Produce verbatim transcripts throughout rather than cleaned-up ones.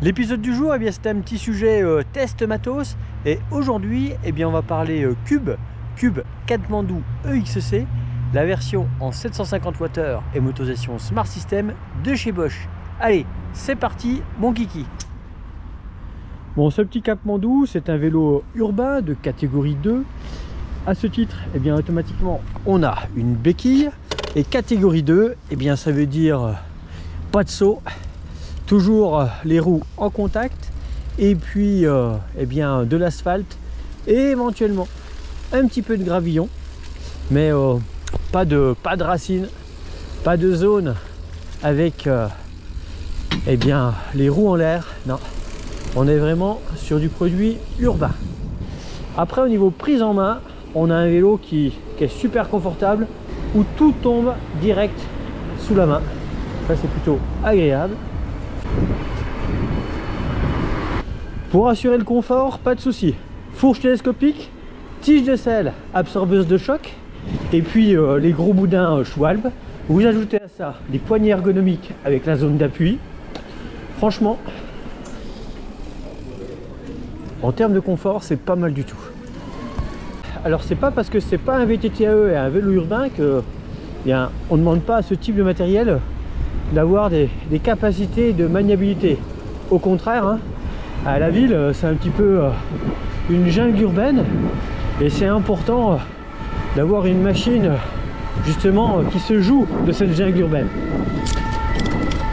L'épisode du jour, eh bien, c'était un petit sujet euh, test matos. Et aujourd'hui, eh bien, on va parler euh, Cube, Cube Kathmandu E X C, la version en sept cent cinquante wattheures et motorisation Smart System de chez Bosch. Allez, c'est parti, mon kiki. Bon, ce petit Kathmandu, c'est un vélo urbain de catégorie deux. À ce titre, eh bien, automatiquement, on a une béquille. Et catégorie deux, eh bien, ça veut dire euh, pas de saut. Toujours les roues en contact et puis euh, eh bien, de l'asphalte et éventuellement un petit peu de gravillon, mais euh, pas de pas de racines, pas de zone avec euh, eh bien, les roues en l'air. Non, on est vraiment sur du produit urbain. Après, au niveau prise en main, on a un vélo qui, qui est super confortable, où tout tombe direct sous la main. Ça, c'est plutôt agréable. Pour assurer le confort, pas de souci. Fourche télescopique, tige de selle, absorbeuse de choc, et puis euh, les gros boudins euh, Schwalbe. Vous ajoutez à ça les poignées ergonomiques avec la zone d'appui. Franchement, en termes de confort, c'est pas mal du tout. Alors, c'est pas parce que c'est pas un V T T A E et un vélo urbain que eh bien, on ne demande pas à ce type de matériel d'avoir des, des capacités de maniabilité. Au contraire, hein, à la ville, c'est un petit peu une jungle urbaine et c'est important d'avoir une machine justement qui se joue de cette jungle urbaine.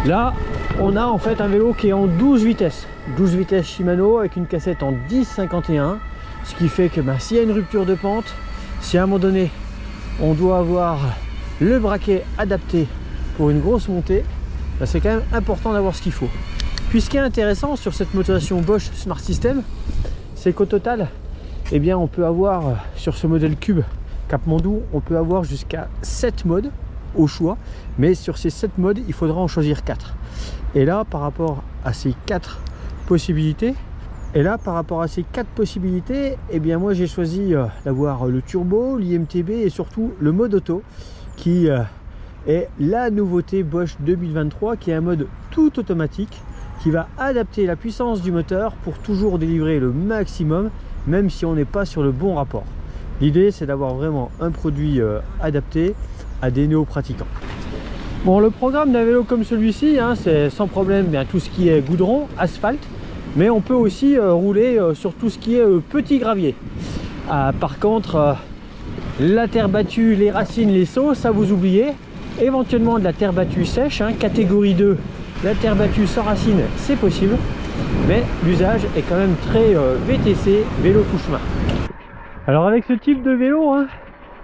Là, on a en fait un vélo qui est en douze vitesses. douze vitesses Shimano avec une cassette en dix cinquante et un, ce qui fait que ben, s'il y a une rupture de pente, si à un moment donné on doit avoir le braquet adapté pour une grosse montée, ben, c'est quand même important d'avoir ce qu'il faut. Puis ce qui est intéressant sur cette motorisation Bosch Smart System, c'est qu'au total, eh bien, on peut avoir sur ce modèle Cube Kathmandu, on peut avoir jusqu'à sept modes au choix, mais sur ces sept modes, il faudra en choisir quatre. Et là, par rapport à ces quatre possibilités, et là, par rapport à ces quatre possibilités, eh bien, moi, j'ai choisi d'avoir le turbo, l'I M T B et surtout le mode auto, qui est la nouveauté Bosch deux mille vingt-trois, qui est un mode tout automatique, qui va adapter la puissance du moteur pour toujours délivrer le maximum, même si on n'est pas sur le bon rapport. L'idée, c'est d'avoir vraiment un produit euh, adapté à des néo-pratiquants. Bon, le programme d'un vélo comme celui-ci, hein, c'est sans problème bien, tout ce qui est goudron, asphalte, mais on peut aussi euh, rouler euh, sur tout ce qui est euh, petit gravier. Ah, par contre, euh, la terre battue, les racines, les sauts, ça vous oubliez. Éventuellement de la terre battue sèche, hein, catégorie deux. La terre battue sans racine, c'est possible, mais l'usage est quand même très euh, V T C, vélo couche-main. Alors avec ce type de vélo, hein,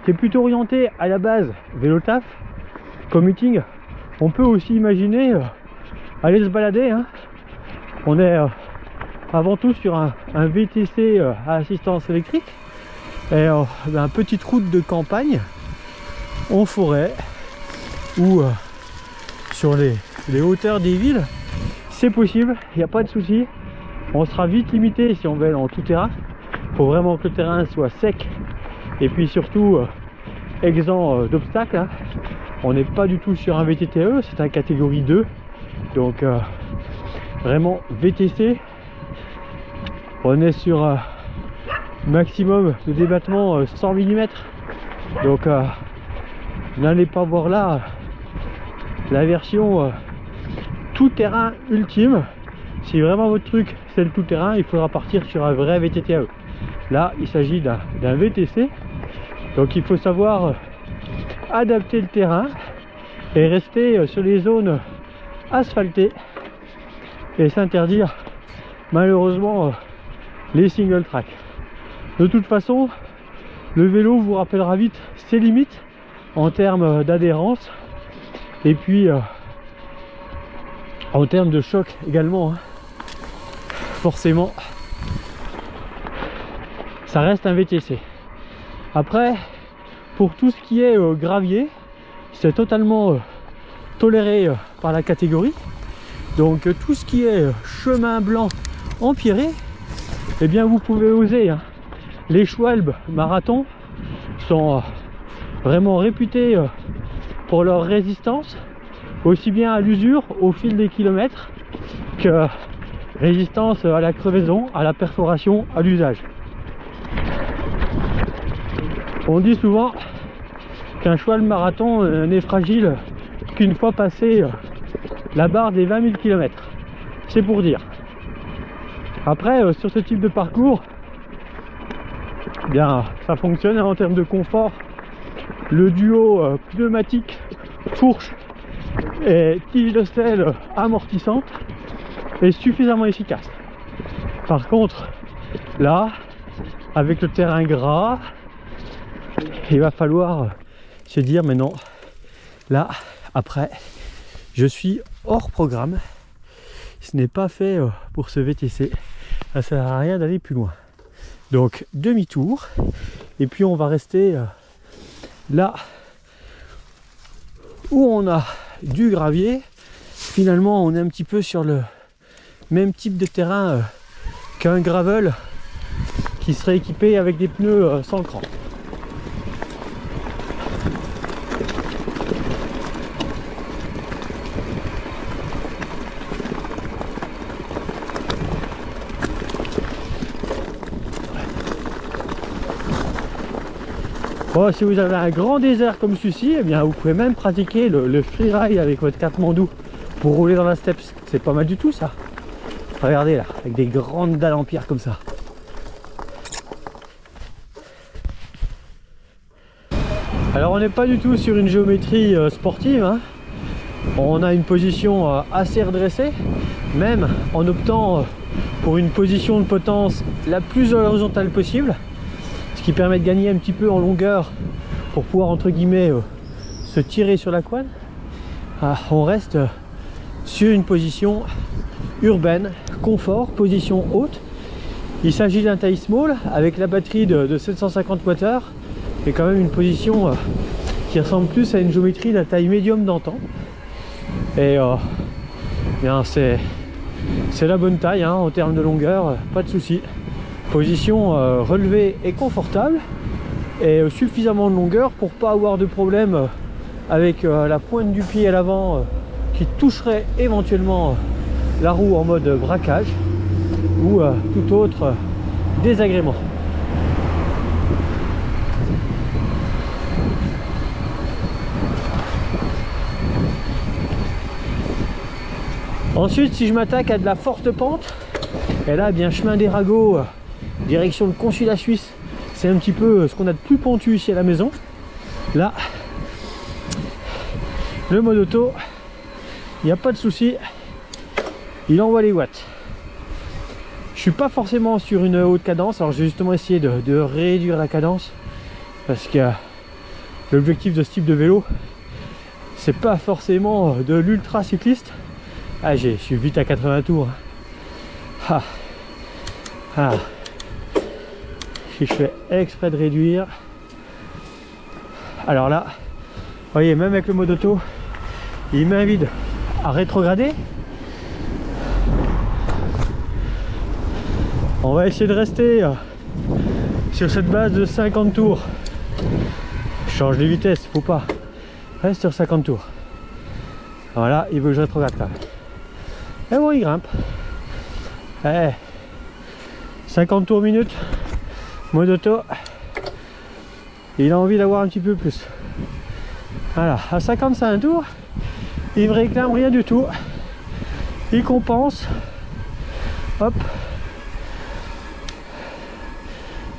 qui est plutôt orienté à la base vélo taf, commuting, on peut aussi imaginer euh, aller se balader. Hein. On est euh, avant tout sur un, un V T C euh, à assistance électrique, et euh, une petite route de campagne, en forêt, ou euh, sur les... les hauteurs des villes, c'est possible, il n'y a pas de souci. On sera vite limité si on veut aller en tout terrain. Il faut vraiment que le terrain soit sec et puis surtout euh, exempt euh, d'obstacles. Hein. On n'est pas du tout sur un V T T A E, c'est un catégorie deux. Donc euh, vraiment V T C. On est sur euh, maximum de débattement euh, cent millimètres. Donc euh, n'allez pas voir là la version euh, tout terrain ultime. Si vraiment votre truc c'est le tout terrain, il faudra partir sur un vrai V T T A E. Là il s'agit d'un V T C, donc il faut savoir euh, adapter le terrain et rester euh, sur les zones asphaltées et s'interdire malheureusement euh, les single track. De toute façon, le vélo vous rappellera vite ses limites en termes euh, d'adhérence et puis euh, en termes de choc également, hein. Forcément ça reste un V T C. Après, pour tout ce qui est euh, gravier, c'est totalement euh, toléré euh, par la catégorie. Donc euh, tout ce qui est euh, chemin blanc empierré, eh bien vous pouvez oser, hein. Les Schwalbe marathon sont euh, vraiment réputés euh, pour leur résistance aussi bien à l'usure au fil des kilomètres que Résistance à la crevaison, à la perforation, à l'usage. On dit souvent qu'un Schwalbe marathon n'est fragile qu'une fois passé la barre des vingt mille kilomètres. C'est pour dire. Après, sur ce type de parcours, eh bien, ça fonctionne en termes de confort. Le duo pneumatique, fourche et tige de selle amortissante est suffisamment efficace. Par contre, là, avec le terrain gras, il va falloir se dire mais non, là après je suis hors programme, ce n'est pas fait pour ce V T C, ça sert à rien d'aller plus loin. Donc demi-tour et puis on va rester là où on a du gravier. Finalement on est un petit peu sur le même type de terrain qu'un gravel qui serait équipé avec des pneus sans cran. Bon, si vous avez un grand désert comme celui-ci, eh bien vous pouvez même pratiquer le, le freeride avec votre Kathmandu pour rouler dans la steppe. C'est pas mal du tout ça. Regardez là, avec des grandes dalles en pierre comme ça. Alors on n'est pas du tout sur une géométrie euh, sportive, hein. On a une position euh, assez redressée, même en optant euh, pour une position de potence la plus horizontale possible, ce qui permet de gagner un petit peu en longueur pour pouvoir entre guillemets euh, se tirer sur la couenne. Ah, on reste euh, sur une position urbaine, confort, position haute. Il s'agit d'un taille small avec la batterie de, de sept cent cinquante wattheures, et quand même une position euh, qui ressemble plus à une géométrie d'un taille médium d'antan. Et euh, bien c'est c'est la bonne taille, hein, en termes de longueur, euh, pas de souci. Position euh, relevée et confortable, et euh, suffisamment de longueur pour pas avoir de problème euh, avec euh, la pointe du pied à l'avant euh, qui toucherait éventuellement euh, la roue en mode braquage ou euh, tout autre euh, désagrément. Ensuite, si je m'attaque à de la forte pente, et là, eh bien, chemin des ragots, euh, direction le consulat suisse, c'est un petit peu ce qu'on a de plus pentu ici à la maison. Là, le mode auto, il n'y a pas de souci, il envoie les watts. Je suis pas forcément sur une haute cadence, alors j'ai justement essayé de, de réduire la cadence parce que euh, l'objectif de ce type de vélo, c'est pas forcément de l'ultra cycliste. Ah, je suis vite à quatre-vingts tours. Ah. Ah. Si je fais exprès de réduire, alors là, vous voyez, même avec le mode auto, il m'invite à rétrograder. On va essayer de rester sur cette base de cinquante tours. Je change de vitesse, faut pas. Reste sur cinquante tours. Voilà, il veut que je rétrograde quand même. Et bon, il grimpe. Hey, cinquante tours minute, mode auto, il a envie d'avoir un petit peu plus. Voilà, à cinquante-cinq tours, il ne réclame rien du tout, il compense. Hop,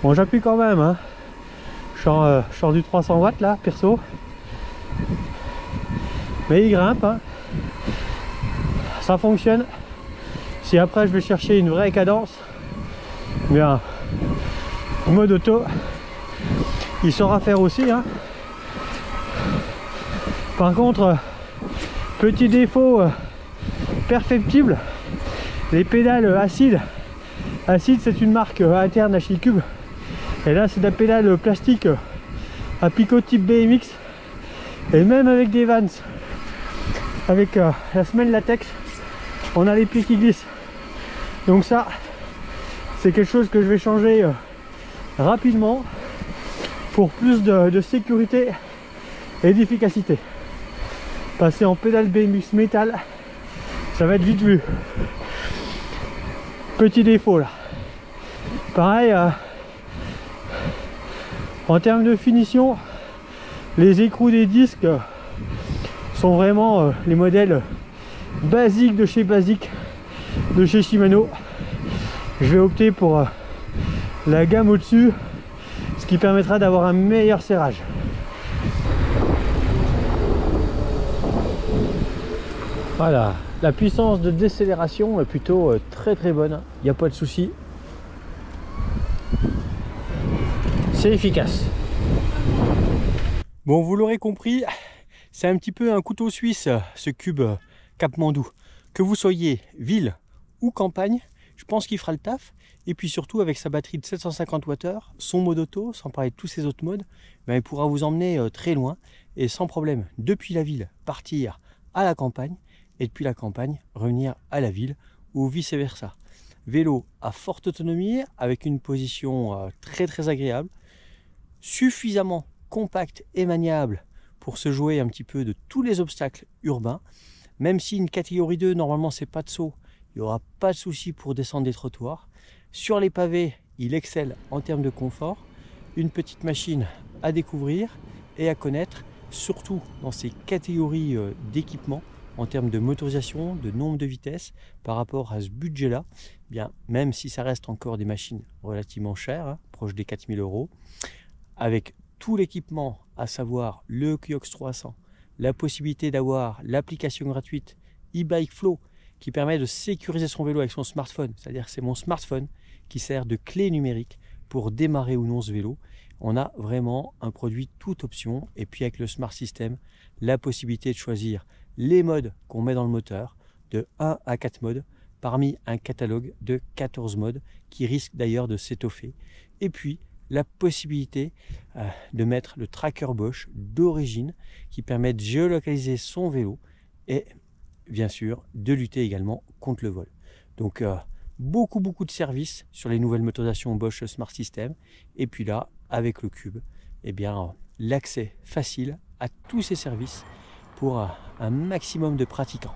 bon, j'appuie quand même, hein. Je sors, euh, je sors du trois cents watts là, perso, mais il grimpe, hein. Ça fonctionne. Si après je vais chercher une vraie cadence, bien, mode auto, il saura faire aussi, hein. Par contre, petit défaut euh, perfectible, les pédales acide. Acide, c'est une marque euh, interne à chez Cube. Et là, c'est de la pédale plastique euh, à picot type B M X. Et même avec des Vans, avec euh, la semelle latex, on a les pieds qui glissent. Donc ça, c'est quelque chose que je vais changer euh, rapidement pour plus de, de sécurité et d'efficacité. Passer en pédale B M X métal, ça va être vite vu. petit défaut là. Pareil, euh, en termes de finition, les écrous des disques euh, sont vraiment euh, les modèles basiques de chez Basique, de chez Shimano. Je vais opter pour euh, la gamme au-dessus, ce qui permettra d'avoir un meilleur serrage. Voilà, la puissance de décélération est plutôt euh, très très bonne, il n'y a pas de souci. C'est efficace. Bon, vous l'aurez compris, c'est un petit peu un couteau suisse ce Cube Kathmandu. Que vous soyez ville ou campagne, je pense qu'il fera le taf. Et puis surtout avec sa batterie de sept cent cinquante wattheures, son mode auto, sans parler de tous ses autres modes, ben, il pourra vous emmener très loin et sans problème depuis la ville partir à la campagne et depuis la campagne revenir à la ville ou vice versa. Vélo à forte autonomie avec une position très très agréable, suffisamment compact et maniable pour se jouer un petit peu de tous les obstacles urbains. Même si une catégorie deux normalement c'est pas de saut, il n'y aura pas de souci pour descendre des trottoirs. Sur les pavés, il excelle en termes de confort. Une petite machine à découvrir et à connaître, surtout dans ces catégories d'équipement en termes de motorisation, de nombre de vitesses par rapport à ce budget-là. Bien, même si ça reste encore des machines relativement chères, hein, proche des quatre mille euros, avec tout l'équipement, à savoir le Kiox trois cents, la possibilité d'avoir l'application gratuite eBikeFlow qui permet de sécuriser son vélo avec son smartphone, c'est-à-dire c'est mon smartphone qui sert de clé numérique pour démarrer ou non ce vélo. On a vraiment un produit toute option, et puis avec le Smart System, la possibilité de choisir les modes qu'on met dans le moteur, de un à quatre modes, parmi un catalogue de quatorze modes qui risque d'ailleurs de s'étoffer. Et puis la possibilité euh, de mettre le tracker Bosch d'origine qui permet de géolocaliser son vélo et bien sûr de lutter également contre le vol. Donc euh, beaucoup beaucoup de services sur les nouvelles motorisations Bosch Smart System, et puis là avec le Cube, eh bien euh, l'accès facile à tous ces services pour un maximum de pratiquants.